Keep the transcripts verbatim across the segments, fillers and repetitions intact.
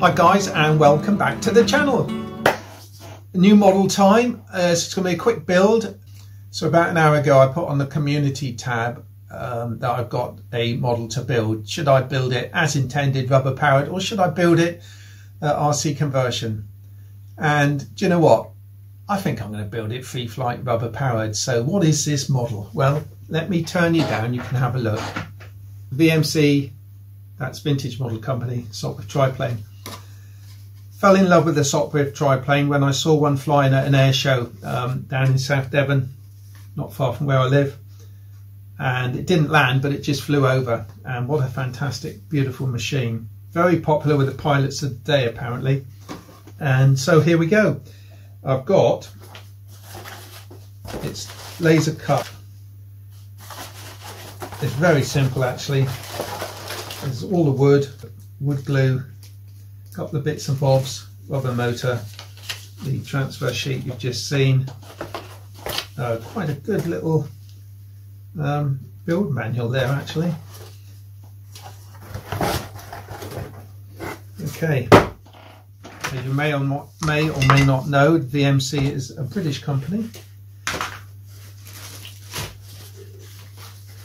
Hi guys, and welcome back to the channel. New model time, uh, so it's going to be a quick build. So about an hour ago I put on the community tab um, that I've got a model to build. Should I build it as intended, rubber powered, or should I build it uh, R C conversion? And do you know what? I think I'm going to build it free flight rubber powered. So what is this model? Well, let me turn you down, you can have a look. V M C, that's Vintage Model Company, Sopwith Triplane. Fell in love with the Sopwith triplane when I saw one flying at an air show um, down in South Devon, not far from where I live. And it didn't land, but it just flew over. And what a fantastic, beautiful machine. Very popular with the pilots of the day, apparently. And so here we go. I've got, it's laser cut. It's very simple, actually. There's all the wood, wood glue, couple of bits and bobs, rubber motor, the transfer sheet you've just seen, uh, quite a good little um, build manual there actually. Okay, as you may or, not, may or may not know, V M C is a British company,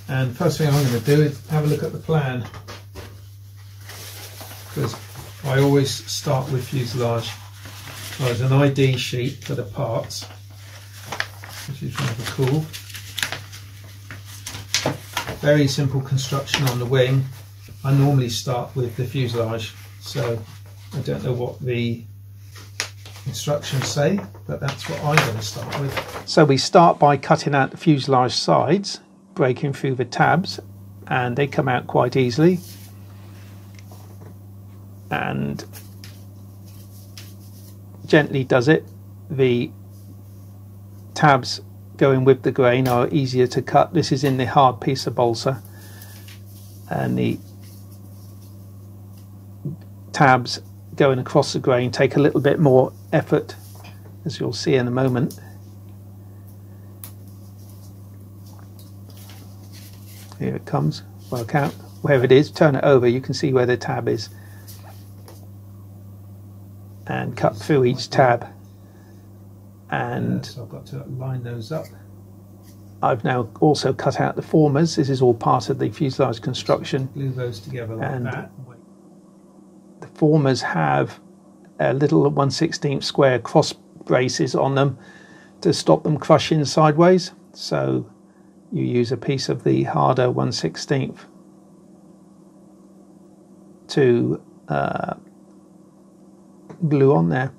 and first thing I'm going to do is have a look at the plan, because I always start with fuselage. Well, there's an I D sheet for the parts, which is rather cool. Very simple construction on the wing. I normally start with the fuselage, so I don't know what the instructions say, but that's what I'm going to start with. So we start by cutting out the fuselage sides, breaking through the tabs, and they come out quite easily. And gently does it. The tabs going with the grain are easier to cut. This is in the hard piece of balsa, and the tabs going across the grain take a little bit more effort, as you'll see in a moment. Here it comes. Work out where it is, turn it over, you can see where the tab is, and cut through each tab. And yeah, so I've got to line those up. I've now also cut out the formers. This is all part of the fuselage construction. Glue those together like and that. The formers have a little one sixteenth square cross braces on them to stop them crushing sideways. So you use a piece of the harder one sixteenth to uh, glue on there.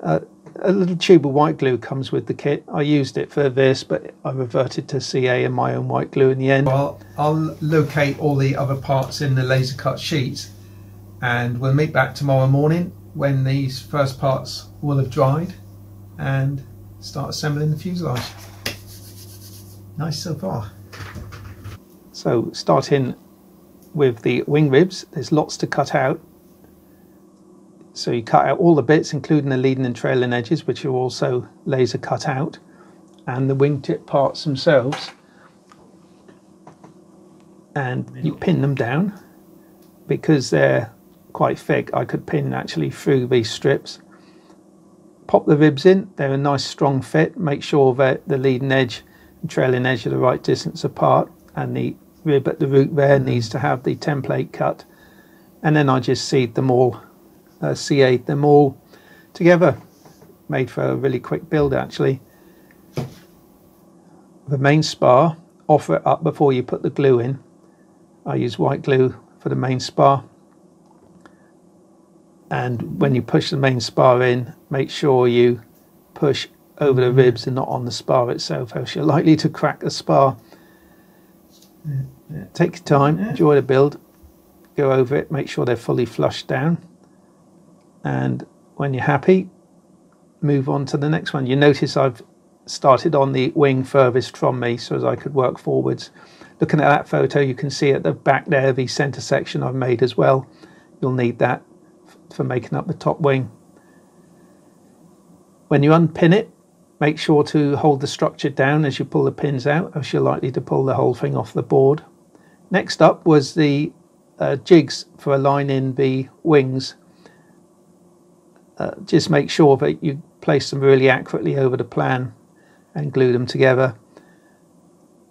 Uh, a little tube of white glue comes with the kit. I used it for this, but I reverted to C A and my own white glue in the end. Well, I'll locate all the other parts in the laser cut sheets, and we'll meet back tomorrow morning when these first parts will have dried and start assembling the fuselage. Nice so far. So starting with the wing ribs, there's lots to cut out. So you cut out all the bits, including the leading and trailing edges, which are also laser cut out, and the wingtip parts themselves. And you pin them down. Because they're quite thick, I could pin actually through these strips. Pop the ribs in, they're a nice strong fit. Make sure that the leading edge and trailing edge are the right distance apart, and the rib at the root there needs to have the template cut. And then I just seed them all. Uh, C A'd them all together. Made for a really quick build actually. The main spar, offer it up before you put the glue in. I use white glue for the main spar, and when you push the main spar in, make sure you push over the ribs and not on the spar itself, else you're likely to crack the spar. Take your time, enjoy the build, go over it, make sure they're fully flushed down. And when you're happy, move on to the next one. You notice I've started on the wing furthest from me, so as I could work forwards. Looking at that photo, you can see at the back there the centre section I've made as well. You'll need that for making up the top wing. When you unpin it, make sure to hold the structure down as you pull the pins out, as you're likely to pull the whole thing off the board. Next up was the uh, jigs for aligning the wings. uh, just make sure that you place them really accurately over the plan and glue them together.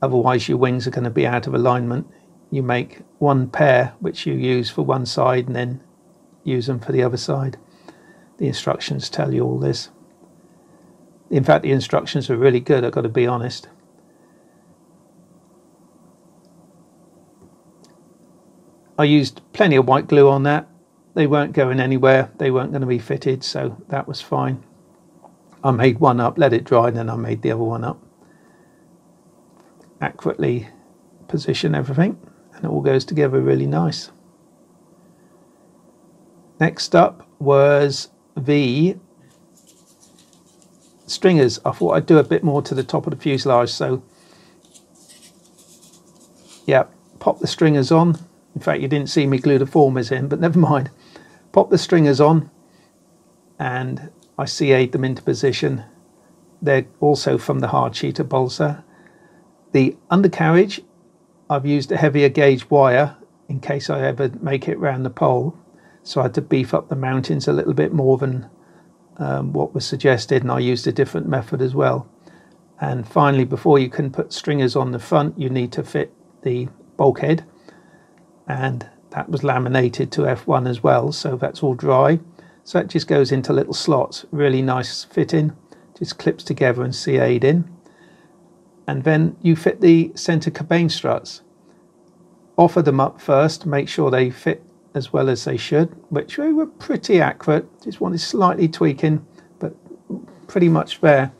Otherwise your wings are going to be out of alignment. You make one pair which you use for one side and then use them for the other side. The instructions tell you all this. In fact, the instructions are really good, I've got to be honest. I used plenty of white glue on that. They weren't going anywhere, they weren't going to be fitted, so that was fine. I made one up, let it dry, and then I made the other one up. Accurately position everything and it all goes together really nice. Next up was the stringers. I thought I'd do a bit more to the top of the fuselage, so yeah, pop the stringers on. In fact, you didn't see me glue the formers in, but never mind. Pop the stringers on and I C A'd them into position. They're also from the hard sheet of balsa. The undercarriage, I've used a heavier gauge wire in case I ever make it round the pole, so I had to beef up the mountings a little bit more than um, what was suggested, and I used a different method as well. And finally, before you can put stringers on the front, you need to fit the bulkhead, and that was laminated to F one as well, so that's all dry. So that just goes into little slots, really nice fitting, just clips together and C A'd in. And then you fit the center cabane struts. Offer them up first, make sure they fit as well as they should, which they were pretty accurate, just wanted slightly tweaking, but pretty much there.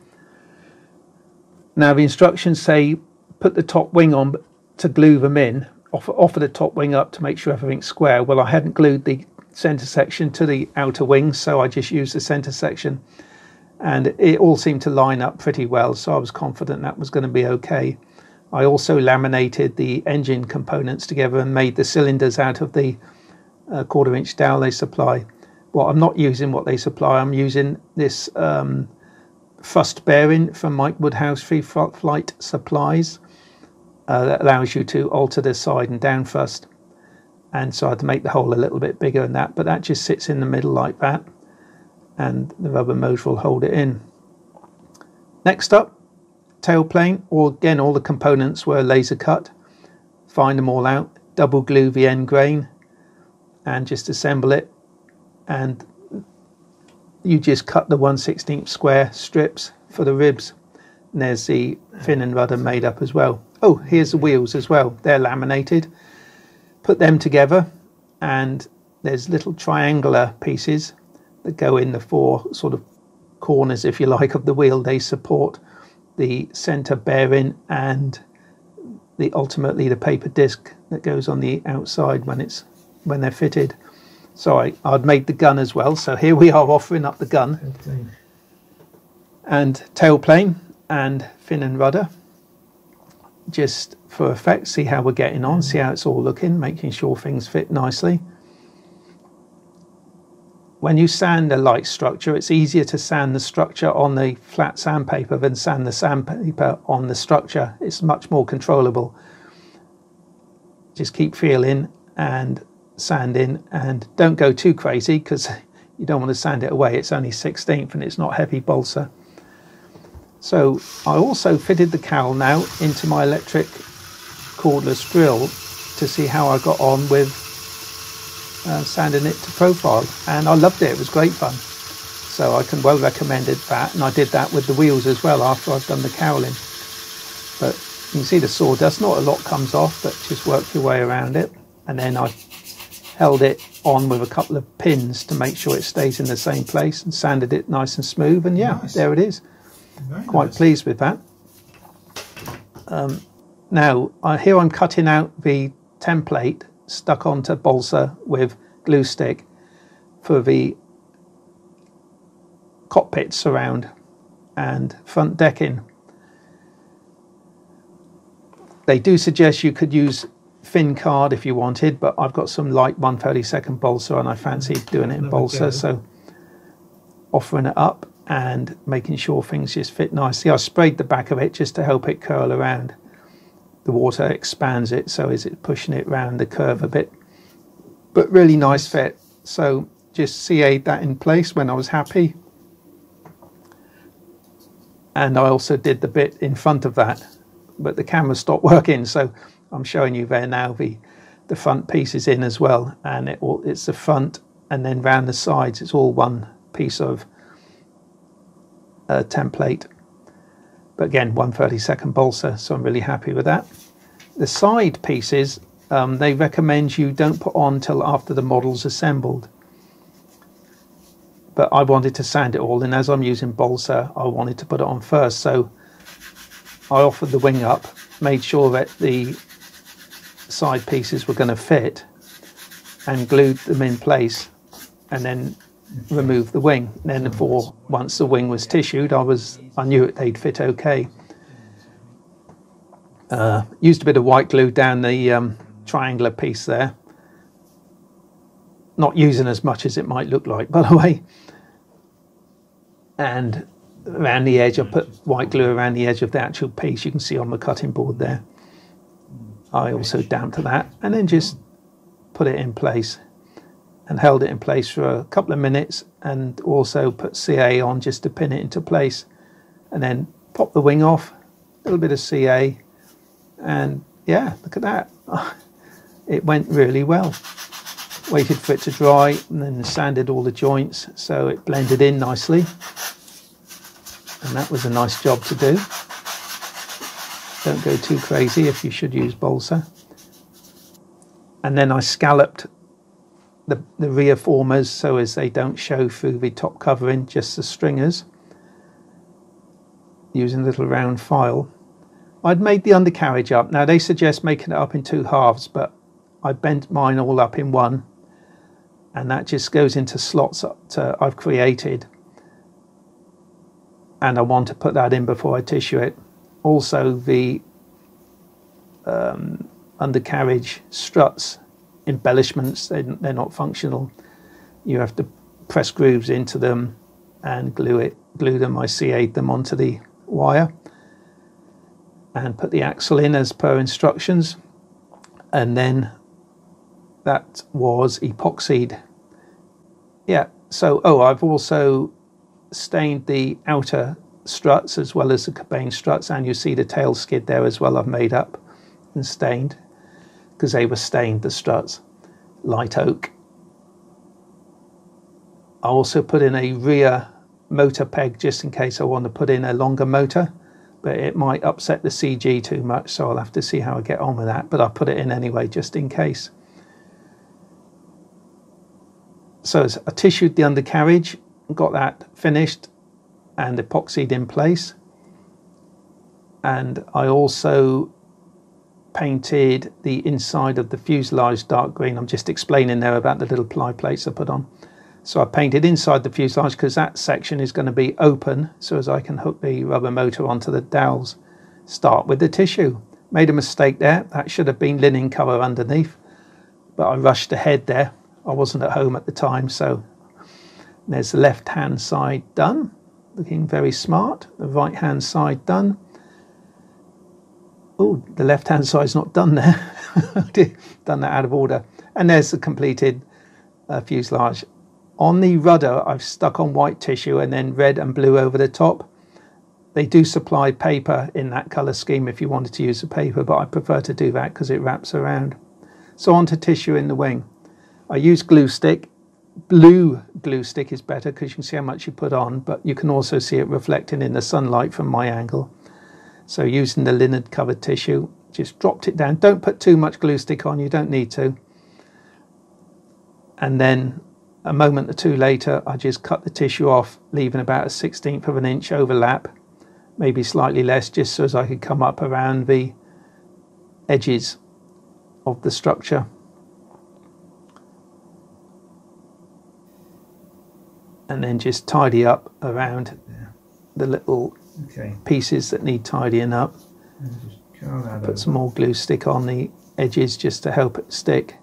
Now the instructions say put the top wing on to glue them in, offer, offer the top wing up to make sure everything's square. Well, I hadn't glued the center section to the outer wing, so I just used the center section. And it all seemed to line up pretty well, so I was confident that was going to be okay. I also laminated the engine components together and made the cylinders out of the uh, quarter inch dowel they supply. Well, I'm not using what they supply, I'm using this um, thrust bearing from Mike Woodhouse Free Flight supplies uh, that allows you to alter the side and down thrust. And so I had to make the hole a little bit bigger than that, but that just sits in the middle like that, and the rubber motor will hold it in. Next up, tailplane, or again all the components were laser cut. Find them all out, double glue the end grain and just assemble it, and you just cut the one sixteenth square strips for the ribs, and there's the fin and rudder made up as well. Oh, here's the wheels as well, they're laminated. Put them together and there's little triangular pieces that go in the four sort of corners, if you like, of the wheel. They support the center bearing and the ultimately the paper disc that goes on the outside when it's when they're fitted. So I, I'd made the gun as well, so here we are offering up the gun and tailplane and fin and rudder, just for effect. See how we're getting on, see how it's all looking, making sure things fit nicely. When you sand a light structure, it's easier to sand the structure on the flat sandpaper than sand the sandpaper on the structure. It's much more controllable. Just keep feeling and sanding, and don't go too crazy because you don't want to sand it away. It's only sixteenth and it's not heavy balsa. So I also fitted the cowl now into my electric cordless drill to see how I got on with Uh, sanding it to profile, and I loved it. It was great fun, so I can well recommend it, that. And I did that with the wheels as well after I've done the cowling. But you can see the sawdust, not a lot comes off, but just work your way around it. And then I held it on with a couple of pins to make sure it stays in the same place, and sanded it nice and smooth, and yeah, nice. There it is. Very quite nice. Pleased with that. Um, now I, here I'm cutting out the template stuck onto balsa with glue stick for the cockpit surround and front decking. They do suggest you could use fin card if you wanted, but I've got some light one thirty-second balsa and I fancy doing it in balsa, so offering it up and making sure things just fit nicely. I sprayed the back of it just to help it curl around. The water expands it, so is it pushing it round the curve a bit, but really nice fit. So just C A'd that in place when I was happy. And I also did the bit in front of that, but the camera stopped working. So I'm showing you there now the, the front piece is in as well. And it all, it's the front and then round the sides. It's all one piece of uh, template. But again, one thirty-second balsa, so I'm really happy with that. The side pieces, um, they recommend you don't put on till after the model's assembled. But I wanted to sand it all, and as I'm using balsa, I wanted to put it on first. So I offered the wing up, made sure that the side pieces were going to fit, and glued them in place, and then removed the wing. And then, for once the wing was tissued, I was I knew it, they'd fit okay. Uh, used a bit of white glue down the um, triangular piece there. Not using as much as it might look like, by the way. And around the edge, I put white glue around the edge of the actual piece. You can see on the cutting board there. I also damped that and then just put it in place and held it in place for a couple of minutes, and also put C A on just to pin it into place, and then pop the wing off, a little bit of C A, and yeah, look at that. It went really well. Waited for it to dry and then sanded all the joints so it blended in nicely, and that was a nice job to do. Don't go too crazy if you should use balsa. And then I scalloped the, the rear formers so as they don't show through the top covering, just the stringers, using a little round file. I'd made the undercarriage up. Now they suggest making it up in two halves, but I bent mine all up in one, and that just goes into slots that I've created, and I want to put that in before I tissue it. Also the um, undercarriage struts embellishments, they're, they're not functional. You have to press grooves into them and glue it glue them. I C A'd them onto the wire and put the axle in as per instructions, and then that was epoxied. Yeah, so oh I've also stained the outer struts as well as the cabane struts, and you see the tail skid there as well. I've made up and stained, because they were stained, the struts, light oak. I also put in a rear motor peg just in case I want to put in a longer motor, but it might upset the C G too much, so I'll have to see how I get on with that, but I put it in anyway just in case. So I tissued the undercarriage, got that finished and epoxied in place, and I also painted the inside of the fuselage dark green. I'm just explaining there about the little ply plates I put on. So I painted inside the fuselage because that section is going to be open, so as I can hook the rubber motor onto the dowels. Start with the tissue. Made a mistake there. That should have been linen cover underneath, but I rushed ahead there. I wasn't at home at the time, so there's the left hand side done. Looking very smart. The right hand side done. Oh, the left-hand side's not done there. Done that out of order. And there's the completed uh, fuselage. On the rudder, I've stuck on white tissue and then red and blue over the top. They do supply paper in that colour scheme if you wanted to use the paper, but I prefer to do that because it wraps around. So onto tissue in the wing. I use glue stick. Blue glue stick is better because you can see how much you put on, but you can also see it reflecting in the sunlight from my angle. So using the linen covered tissue, just dropped it down. Don't put too much glue stick on, you don't need to. And then a moment or two later, I just cut the tissue off, leaving about a sixteenth of an inch overlap, maybe slightly less, just so as I could come up around the edges of the structure. And then just tidy up around the little Okay. pieces that need tidying up. Put some more glue stick on the edges just to help it stick.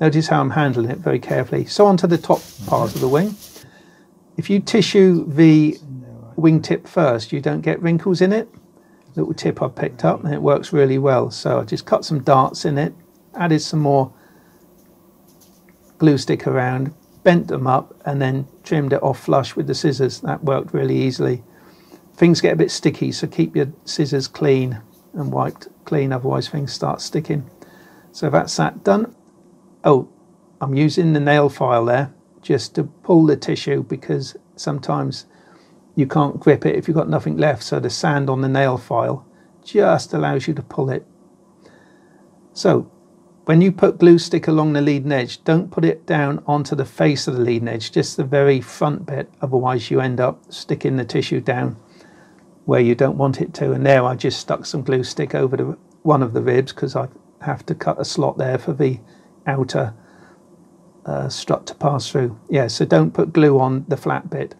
Notice how I'm handling it very carefully. So onto the top part of the wing. If you tissue the wingtip first, you don't get wrinkles in it. Little tip I picked up, and it works really well. So I just cut some darts in it, added some more glue stick around, bent them up and then trimmed it off flush with the scissors. That worked really easily. Things get a bit sticky, so keep your scissors clean and wiped clean, otherwise things start sticking. So that's that done. Oh, I'm using the nail file there just to pull the tissue, because sometimes you can't grip it if you've got nothing left, so the sand on the nail file just allows you to pull it. So when you put glue stick along the leading edge, don't put it down onto the face of the leading edge, just the very front bit, otherwise you end up sticking the tissue down where you don't want it to. And there I just stuck some glue stick over the, one of the ribs, because I have to cut a slot there for the outer uh, strut to pass through. Yeah, so don't put glue on the flat bit.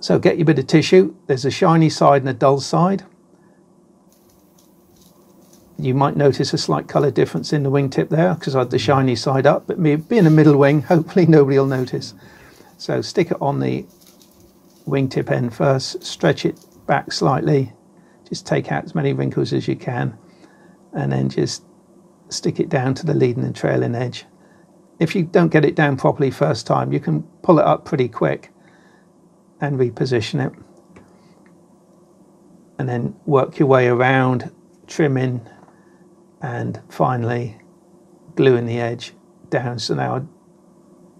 So get your bit of tissue. There's a shiny side and a dull side. You might notice a slight colour difference in the wingtip there, because I had the shiny side up, but me being a middle wing, hopefully nobody will notice. So stick it on the wingtip end first, stretch it back slightly, just take out as many wrinkles as you can, and then just stick it down to the leading and trailing edge. If you don't get it down properly first time, you can pull it up pretty quick and reposition it, and then work your way around, trimming and finally gluing the edge down. So now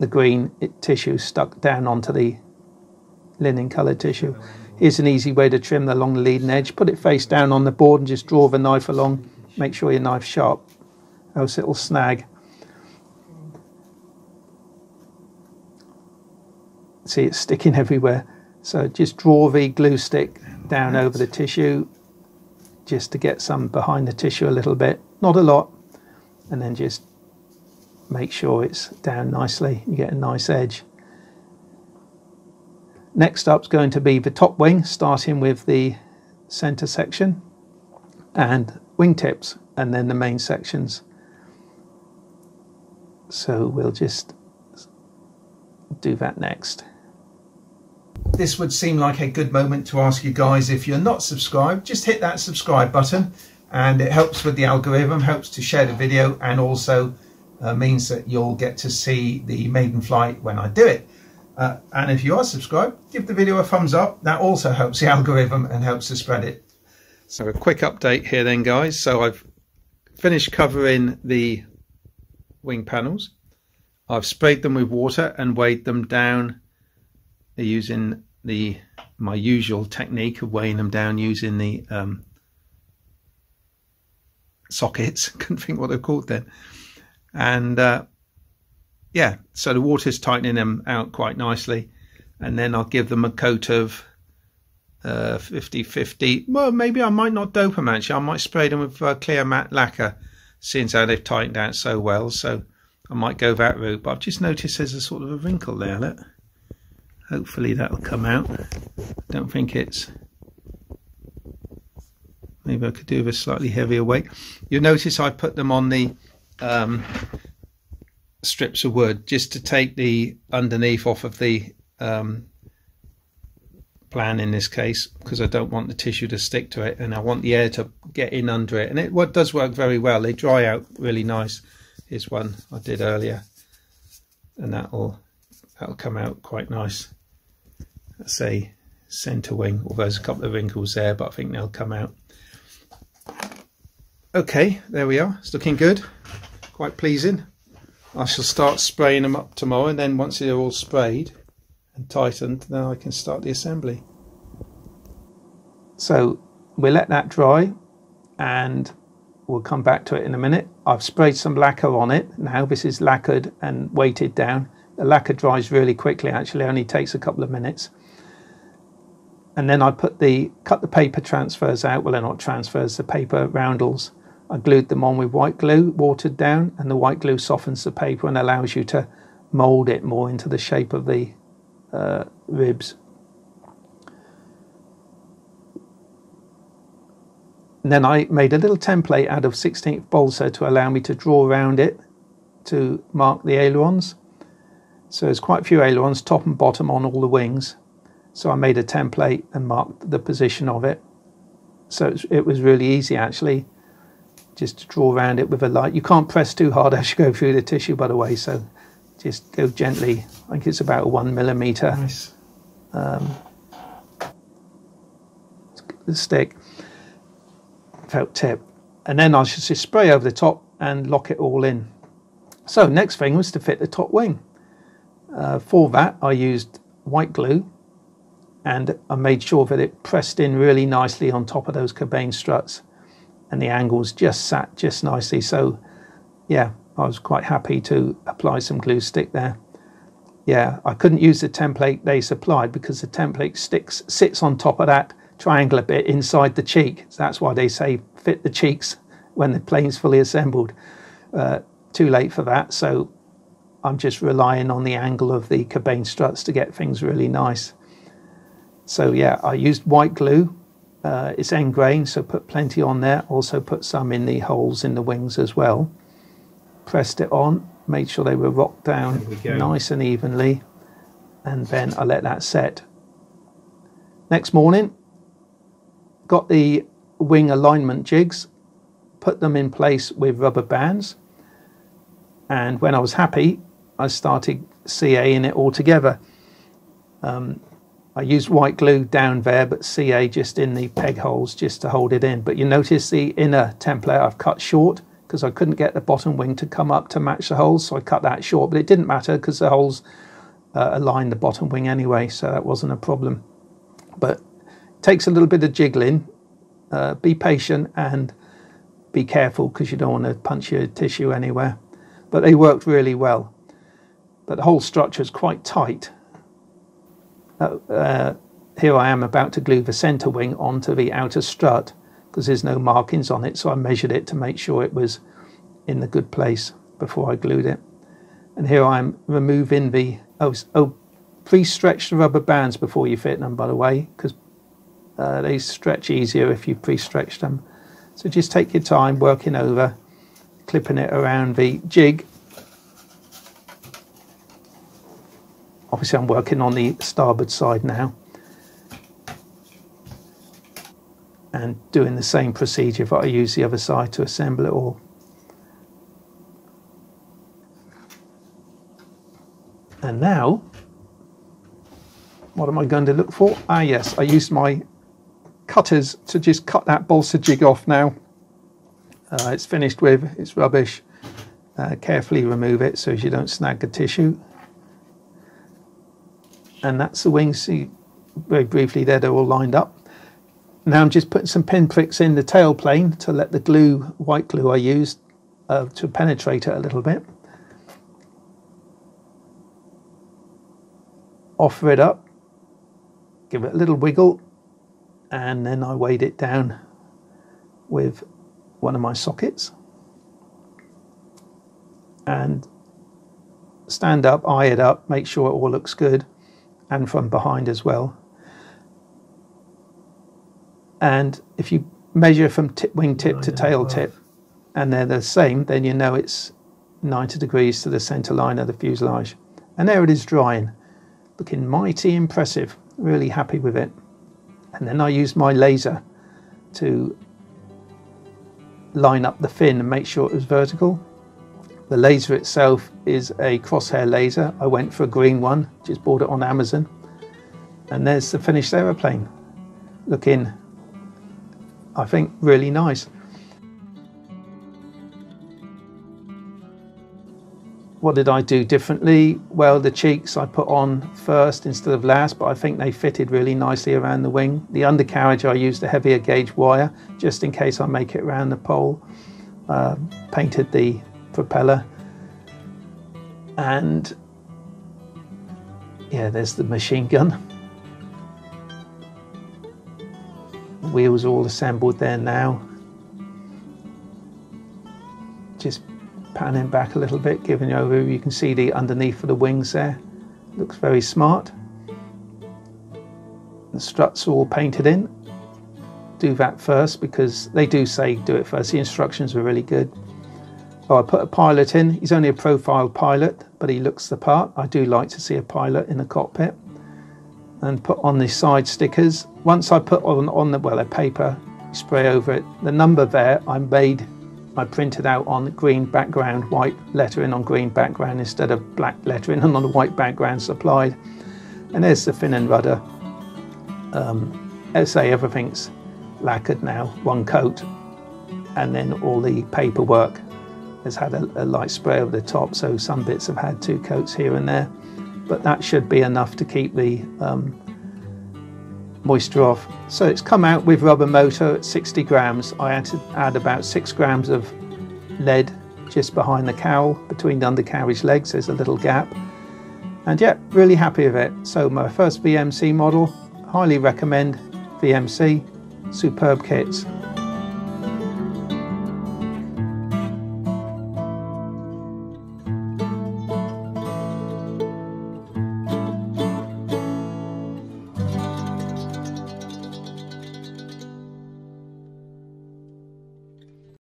the green tissue stuck down onto the linen coloured tissue. Here's an easy way to trim along the leading edge. Put it face down on the board and just draw the knife along. Make sure your knife's sharp, else it'll snag. See, it's sticking everywhere. So just draw the glue stick down over the tissue, just to get some behind the tissue a little bit, not a lot, and then just make sure it's down nicely. You get a nice edge. Next up is going to be the top wing, starting with the center section and wingtips, and then the main sections. So we'll just do that next. This would seem like a good moment to ask you guys, if you're not subscribed, just hit that subscribe button, and it helps with the algorithm, helps to share the video, and also uh, means that you'll get to see the maiden flight when I do it. Uh, and if you are subscribed, give the video a thumbs up. That also helps the algorithm and helps to spread it. So a quick update here then, guys. So I've finished covering the wing panels. I've sprayed them with water and weighed them down using the my usual technique of weighing them down using the um, sockets. Couldn't think what they're called then. And uh, yeah, so the water's tightening them out quite nicely, and then I'll give them a coat of fifty fifty. Uh, well, maybe I might not dope them actually. I might spray them with uh, clear matte lacquer, seeing as how they've tightened out so well. So I might go that route, but I've just noticed there's a sort of a wrinkle there. Look. Hopefully that'll come out. I don't think it's... Maybe I could do with a slightly heavier weight. You'll notice I put them on the um, strips of wood just to take the underneath off of the um, plan in this case, because I don't want the tissue to stick to it and I want the air to get in under it. And it what does work very well. They dry out really nice. Here's one I did earlier, and that'll... That'll come out quite nice. That's a centre wing, although there's a couple of wrinkles there, but I think they'll come out. Okay, there we are. It's looking good, quite pleasing. I shall start spraying them up tomorrow, and then once they're all sprayed and tightened, then I can start the assembly. So we'll let that dry and we'll come back to it in a minute. I've sprayed some lacquer on it now. This is lacquered and weighted down. The lacquer dries really quickly actually, only takes a couple of minutes. And then I put the cut the paper transfers out. Well, they're not transfers, the paper roundels. I glued them on with white glue, watered down, and the white glue softens the paper and allows you to mould it more into the shape of the uh, ribs. And then I made a little template out of sixteenth balsa to allow me to draw around it to mark the ailerons. So there's quite a few ailerons, top and bottom, on all the wings. So I made a template and marked the position of it. So it was really easy actually, just to draw around it with a light. You can't press too hard as you go through the tissue, by the way, so just go gently, like it's about one millimeter. Nice. Um, the stick, felt tip, and then I should just spray over the top and lock it all in. So next thing was to fit the top wing. Uh, for that I used white glue, and I made sure that it pressed in really nicely on top of those Cabane struts, and the angles just sat just nicely. So yeah, I was quite happy to apply some glue stick there. Yeah, I couldn't use the template they supplied because the template sticks sits on top of that triangular bit inside the cheek. So that's why they say fit the cheeks when the plane's fully assembled. Uh, too late for that, so I'm just relying on the angle of the Cabane struts to get things really nice. So yeah, I used white glue. Uh, it's end grain, so put plenty on there. Also put some in the holes in the wings as well. Pressed it on, made sure they were rocked down nice and evenly, and then I let that set. Next morning, got the wing alignment jigs, put them in place with rubber bands, and when I was happy, I started C A-ing it all together. Um, I used white glue down there, but C A just in the peg holes just to hold it in. But you notice the inner template I've cut short because I couldn't get the bottom wing to come up to match the holes, so I cut that short. But it didn't matter because the holes uh, align the bottom wing anyway, so that wasn't a problem. But it takes a little bit of jiggling. Uh, be patient and be careful because you don't want to punch your tissue anywhere. But they worked really well. But the whole structure is quite tight. Uh, uh, here I am about to glue the centre wing onto the outer strut because there's no markings on it, so I measured it to make sure it was in the good place before I glued it. And here I am removing the... Oh, oh please stretch the rubber bands before you fit them, by the way, because uh, they stretch easier if you pre-stretch them. So just take your time working over, clipping it around the jig. Obviously I'm working on the starboard side now, and doing the same procedure if I use the other side to assemble it all. And now, what am I going to look for? Ah yes, I used my cutters to just cut that balsa jig off now. Uh, it's finished with, it's rubbish. Uh, carefully remove it so as you don't snag the tissue. And that's the wings. See, very briefly there, they're all lined up. Now I'm just putting some pin pricks in the tailplane to let the glue, white glue I used, uh, to penetrate it a little bit. Offer it up, give it a little wiggle, and then I weighed it down with one of my sockets. And stand up, eye it up, make sure it all looks good. And from behind as well. And if you measure from tip, wing tip to tail tip, and they're the same, then you know it's ninety degrees to the center line of the fuselage. And there it is drying, looking mighty impressive. Really happy with it. And then I used my laser to line up the fin and make sure it was vertical. The laser itself is a crosshair laser. I went for a green one, just bought it on Amazon. And there's the finished aeroplane, looking, I think, really nice. What did I do differently? Well, the cheeks I put on first instead of last, but I think they fitted really nicely around the wing. The undercarriage, I used a heavier gauge wire, just in case I make it around the pole. Uh, painted the propeller, and yeah, there's the machine gun. Wheels all assembled there now. Just panning back a little bit, giving you over, you can see the underneath of the wings there. Looks very smart. The struts are all painted in. Do that first because they do say do it first. The instructions were really good. Oh, I put a pilot in. He's only a profile pilot, but he looks the part. I do like to see a pilot in the cockpit. And put on the side stickers. Once I put on, on the, well, a paper, spray over it. The number there I made I printed out on green background, white lettering on green background instead of black lettering and on the white background supplied. And there's the fin and rudder. Um, let's say everything's lacquered now, one coat, and then all the paperwork has had a, a light spray over the top, so some bits have had two coats here and there, but that should be enough to keep the um, moisture off. So it's come out with rubber motor at sixty grams. I had to add about six grams of lead just behind the cowl, between the undercarriage legs, there's a little gap. And yeah, really happy with it. So my first V M C model, highly recommend V M C, superb kits.